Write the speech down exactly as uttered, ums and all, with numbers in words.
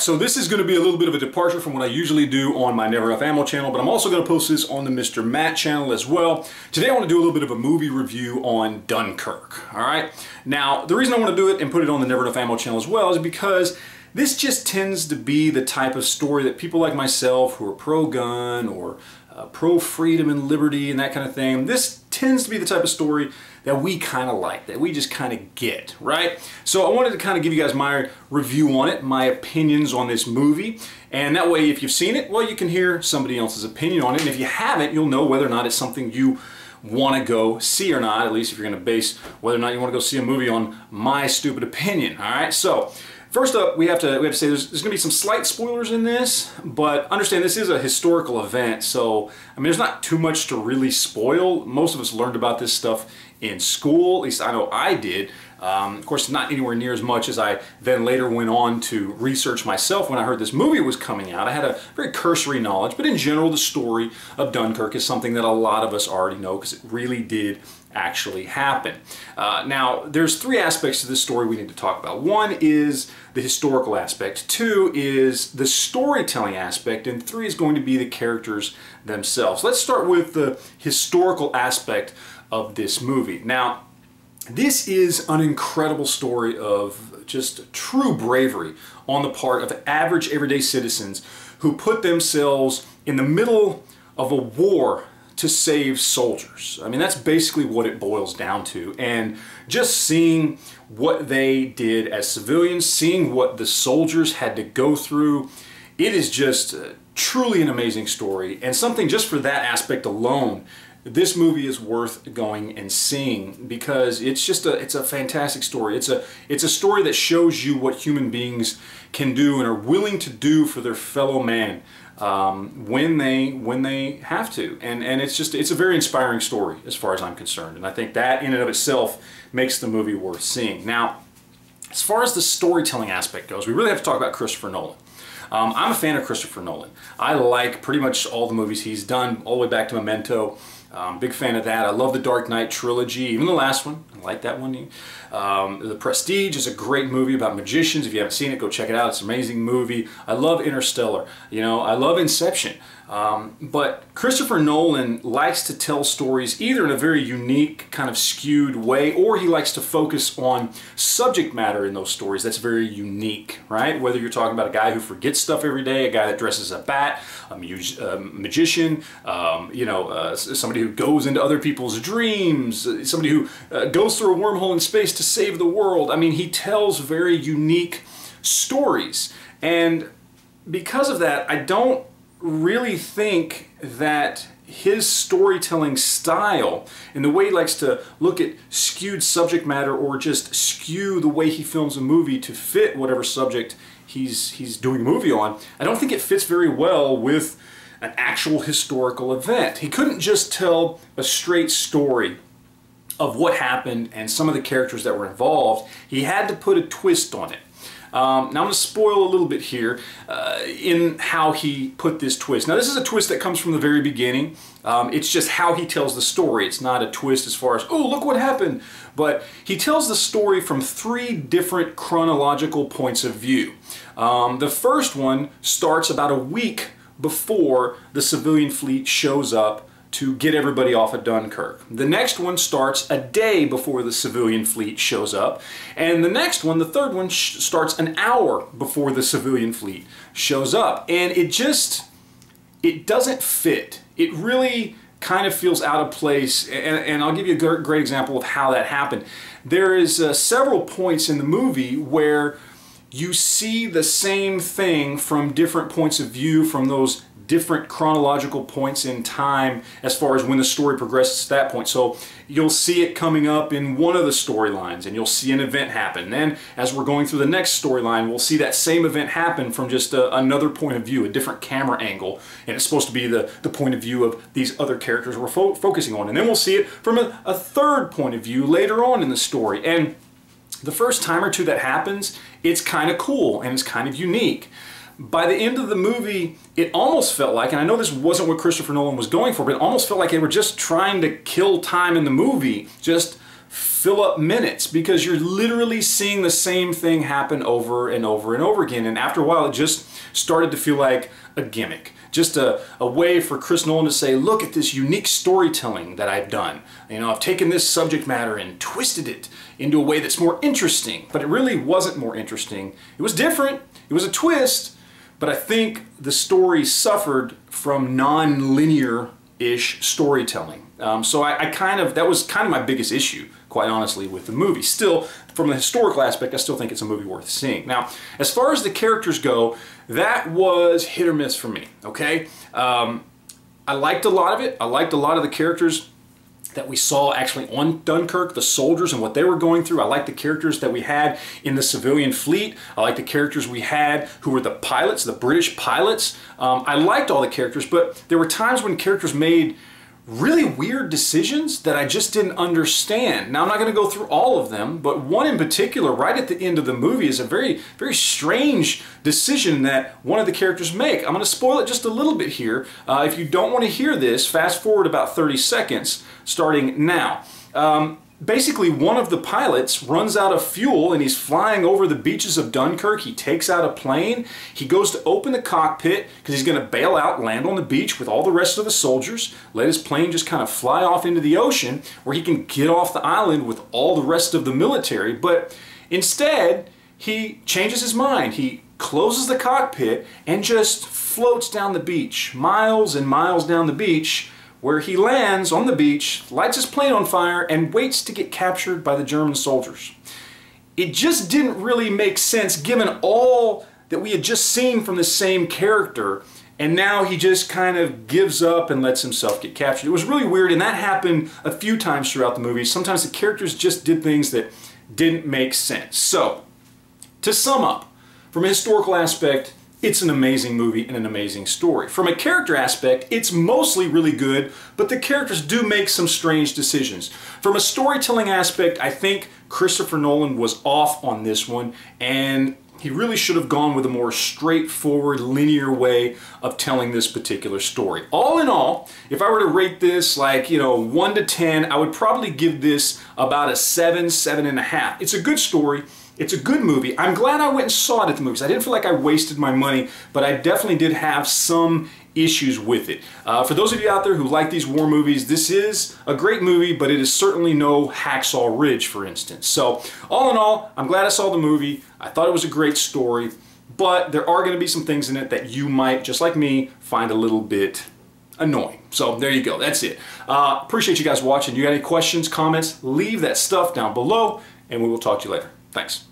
Alright, so this is going to be a little bit of a departure from what I usually do on my Never Enough Ammo channel, but I'm also going to post this on the Mister Matt channel as well. Today I want to do a little bit of a movie review on Dunkirk. Alright, now the reason I want to do it and put it on the Never Enough Ammo channel as well is because this just tends to be the type of story that people like myself who are pro-gun or uh, pro-freedom and liberty and that kind of thing, this tends to be the type of story that we kind of like, that we just kind of get, right? So I wanted to kind of give you guys my review on it, my opinions on this movie, and that way if you've seen it, well, you can hear somebody else's opinion on it, and if you haven't, you'll know whether or not it's something you want to go see or not, at least if you're going to base whether or not you want to go see a movie on my stupid opinion, all right? So, first up, we have to we have to say there's, there's going to be some slight spoilers in this, but understand this is a historical event, so I mean there's not too much to really spoil. Most of us learned about this stuff in school, at least I know I did. Um, of course, not anywhere near as much as I then later went on to research myself when I heard this movie was coming out. I had a very cursory knowledge, but in general the story of Dunkirk is something that a lot of us already know because it really did actually happen. Uh, now, there's three aspects to this story we need to talk about. One is the historical aspect, two is the storytelling aspect, and three is going to be the characters themselves. Let's start with the historical aspect of this movie. Now, this is an incredible story of just true bravery on the part of average everyday citizens who put themselves in the middle of a war to save soldiers. I mean, that's basically what it boils down to. And just seeing what they did as civilians, seeing what the soldiers had to go through, it is just uh, truly an amazing story. And something just for that aspect alone, this movie is worth going and seeing because it's just a it's a fantastic story. It's a it's a story that shows you what human beings can do and are willing to do for their fellow man. Um, when they when they have to, and and it's just it's a very inspiring story as far as I'm concerned, and I think that in and of itself makes the movie worth seeing. Now, as far as the storytelling aspect goes, we really have to talk about Christopher Nolan. Um, I'm a fan of Christopher Nolan. I like pretty much all the movies he's done, all the way back to Memento. Um, big fan of that. I love the Dark Knight trilogy, even the last one. I like that one. Um, The Prestige is a great movie about magicians. If you haven't seen it, go check it out. It's an amazing movie. I love Interstellar. You know, I love Inception. Um, but Christopher Nolan likes to tell stories either in a very unique, kind of skewed way, or he likes to focus on subject matter in those stories that's very unique, right? Whether you're talking about a guy who forgets stuff every day, a guy that dresses a bat, a, mu a magician, um, you know, uh, somebody who goes into other people's dreams, somebody who uh, goes through a wormhole in space to save the world. I mean, he tells very unique stories. And because of that, I don't really think that his storytelling style and the way he likes to look at skewed subject matter or just skew the way he films a movie to fit whatever subject he's he's doing a movie on, I don't think it fits very well with an actual historical event. He couldn't just tell a straight story of what happened and some of the characters that were involved. He had to put a twist on it. Um, now I'm going to spoil a little bit here uh, in how he put this twist. Now this is a twist that comes from the very beginning. Um, it's just how he tells the story. It's not a twist as far as, oh, look what happened. But he tells the story from three different chronological points of view. Um, the first one starts about a week before the civilian fleet shows up to get everybody off of Dunkirk. The next one starts a day before the civilian fleet shows up, and the next one, the third one, sh starts an hour before the civilian fleet shows up, and it just, it doesn't fit. It really kind of feels out of place, and, and I'll give you a great example of how that happened. There is uh, several points in the movie where you see the same thing from different points of view, from those different chronological points in time as far as when the story progresses to that point. So you'll see it coming up in one of the storylines and you'll see an event happen. Then as we're going through the next storyline, we'll see that same event happen from just a, another point of view, a different camera angle. And it's supposed to be the, the point of view of these other characters we're fo focusing on. And then we'll see it from a, a third point of view later on in the story. And the first time or two that happens, it's kind of cool and it's kind of unique. By the end of the movie, it almost felt like, and I know this wasn't what Christopher Nolan was going for, but it almost felt like they were just trying to kill time in the movie, just fill up minutes, because you're literally seeing the same thing happen over and over and over again. And after a while, it just started to feel like a gimmick. Just a, a way for Chris Nolan to say, look at this unique storytelling that I've done. You know, I've taken this subject matter and twisted it into a way that's more interesting. But it really wasn't more interesting. It was different. It was a twist. But I think the story suffered from non-linear-ish storytelling. Um, so I, I kind of, that was kind of my biggest issue, quite honestly, with the movie. Still, from the historical aspect, I still think it's a movie worth seeing. Now, as far as the characters go, that was hit or miss for me, okay? Um, I liked a lot of it. I liked a lot of the characters that we saw actually on Dunkirk, the soldiers and what they were going through. I liked the characters that we had in the civilian fleet. I liked the characters we had who were the pilots, the British pilots. Um, I liked all the characters, but there were times when characters made really weird decisions that I just didn't understand. Now, I'm not going to go through all of them, but one in particular, right at the end of the movie, is a very, very strange decision that one of the characters make. I'm going to spoil it just a little bit here. Uh, if you don't want to hear this, fast forward about thirty seconds, starting now. Um, Basically, one of the pilots runs out of fuel and he's flying over the beaches of Dunkirk. He takes out a plane. He goes to open the cockpit because he's going to bail out, land on the beach with all the rest of the soldiers, let his plane just kind of fly off into the ocean where he can get off the island with all the rest of the military. But instead, he changes his mind. He closes the cockpit and just floats down the beach, miles and miles down the beach, where he lands on the beach, lights his plane on fire, and waits to get captured by the German soldiers. It just didn't really make sense given all that we had just seen from the same character, and now he just kind of gives up and lets himself get captured. It was really weird, and that happened a few times throughout the movie. Sometimes the characters just did things that didn't make sense. So, to sum up, from a historical aspect, it's an amazing movie and an amazing story. From a character aspect, it's mostly really good, but the characters do make some strange decisions. From a storytelling aspect, I think Christopher Nolan was off on this one, and he really should have gone with a more straightforward, linear way of telling this particular story. All in all, if I were to rate this like, you know, one to ten, I would probably give this about a seven, seven and a half. It's a good story. It's a good movie. I'm glad I went and saw it at the movies. I didn't feel like I wasted my money, but I definitely did have some issues with it. Uh, for those of you out there who like these war movies, this is a great movie, but it is certainly no Hacksaw Ridge, for instance. So, all in all, I'm glad I saw the movie. I thought it was a great story, but there are going to be some things in it that you might, just like me, find a little bit annoying. So there you go. That's it. Uh, appreciate you guys watching. You got any questions, comments, leave that stuff down below, and we will talk to you later. Thanks.